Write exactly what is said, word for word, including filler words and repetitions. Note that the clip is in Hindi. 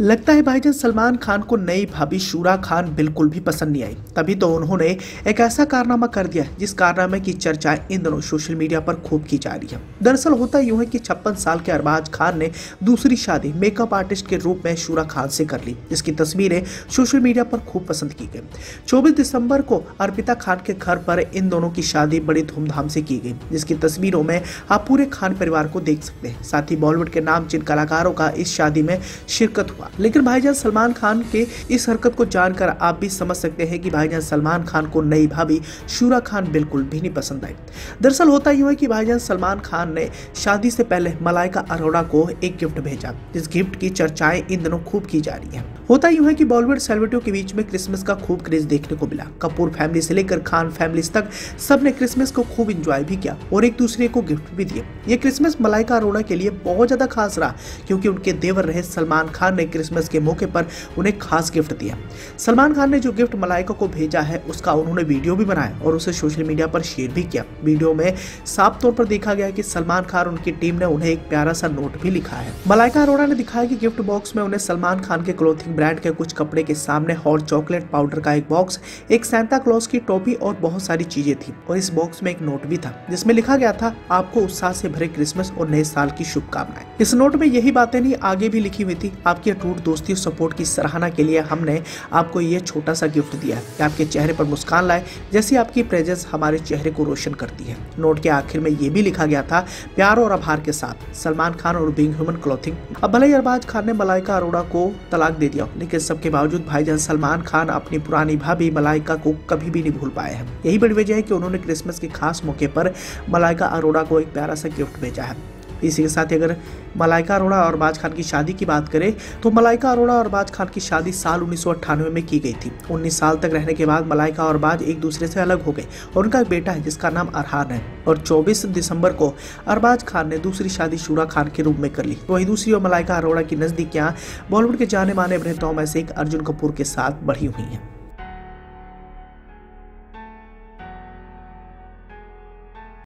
लगता है भाईजान सलमान खान को नई भाभी शूरा खान बिल्कुल भी पसंद नहीं आई, तभी तो उन्होंने एक ऐसा कारनामा कर दिया जिस कारनामे की चर्चा इन दिनों सोशल मीडिया पर खूब की जा रही है। दरअसल होता यूं है कि छप्पन साल के अरबाज खान ने दूसरी शादी मेकअप आर्टिस्ट के रूप में शूरा खान से कर ली, जिसकी तस्वीरें सोशल मीडिया पर खूब पसंद की गई। चौबीस दिसंबर को अर्पिता खान के घर पर इन दोनों की शादी बड़ी धूमधाम से की गई, जिसकी तस्वीरों में आप पूरे खान परिवार को देख सकते हैं। साथ ही बॉलीवुड के नामचीन कलाकारों का इस शादी में शिरकत हुआ। लेकिन भाईजान सलमान खान के इस हरकत को जानकर आप भी समझ सकते हैं कि भाईजान सलमान खान को नई भाभी शूरा खान बिल्कुल भी नहीं पसंद आई। दरअसल होता यूं है कि भाईजान सलमान खान ने शादी से पहले मलाइका अरोड़ा को एक गिफ्ट भेजा, जिस गिफ्ट की चर्चाएं इन दिनों खूब की जा रही है। होता यूं है कि बॉलीवुड सेलिब्रिटियों के बीच में क्रिसमस का खूब क्रेज देखने को मिला। कपूर फैमिली से लेकर खान फैमिली तक सबने क्रिसमस को खूब इंजॉय भी किया और एक दूसरे को गिफ्ट भी दिए। ये क्रिसमस मलाइका अरोड़ा के लिए बहुत ज्यादा खास रहा, क्योंकि उनके देवर रहे सलमान खान ने क्रिसमस के मौके पर उन्हें खास गिफ्ट दिया। सलमान खान ने जो गिफ्ट मलाइका को भेजा है उसका उन्होंने वीडियो भी बनाया और उसे सोशल मीडिया पर शेयर भी किया। वीडियो में साफ तौर पर देखा गया कि सलमान खान उनकी टीम ने उन्हें एक प्यारा सा नोट भी लिखा है। मलाइका अरोड़ा ने दिखाया कि गिफ्ट बॉक्स में उन्हें सलमान खान के क्लोथिंग ब्रांड के कुछ कपड़े के सामने हॉट चॉकलेट पाउडर का एक बॉक्स, एक सांता क्लॉज की टोपी और बहुत सारी चीजें थी, और इस बॉक्स में एक नोट भी था जिसमें लिखा गया था, आपको उत्साह से भरे क्रिसमस और नए साल की शुभकामनाएं। इस नोट में यही बातें नहीं आगे भी लिखी हुई थी, आपकी टूट दोस्ती और सपोर्ट की सराहना के लिए हमने आपको ये छोटा सा गिफ्ट दिया है कि आपके चेहरे पर मुस्कान लाए, जैसे आपकी प्रेजेंस हमारे चेहरे को रोशन करती है। नोट के आखिर में ये भी लिखा गया था, प्यार और आभार के साथ सलमान खान और बीइंग ह्यूमन क्लॉथिंग। अब भले ही अरबाज खान ने मलाइका अरोड़ा को तलाक दे दिया, लेकिन सबके बावजूद भाईजान सलमान खान अपनी पुरानी भाभी मलाइका को कभी भी नहीं भूल पाए हैं। यही बड़ी वजह है कि उन्होंने क्रिसमस के खास मौके पर मलाइका अरोड़ा को एक प्यारा सा गिफ्ट भेजा है। इसी के साथ अगर मलाइका अरोड़ा और अरबाज खान की शादी की बात करें तो मलाइका अरोड़ा और अरबाज खान की शादी साल उन्नीस सौ अट्ठानवे में की गई थी। उन्नीस साल तक रहने के बाद मलाइका और अरबाज एक दूसरे से अलग हो गए और उनका एक बेटा है जिसका नाम अरहान है। और चौबीस दिसंबर को अरबाज खान ने दूसरी शादी शूरा खान के रूप में कर ली। वहीं दूसरी ओर मलाइका अरोड़ा की नजदीकियां बॉलीवुड के जाने माने अभिनेताओं में से एक अर्जुन कपूर के साथ बढ़ी हुई हैं।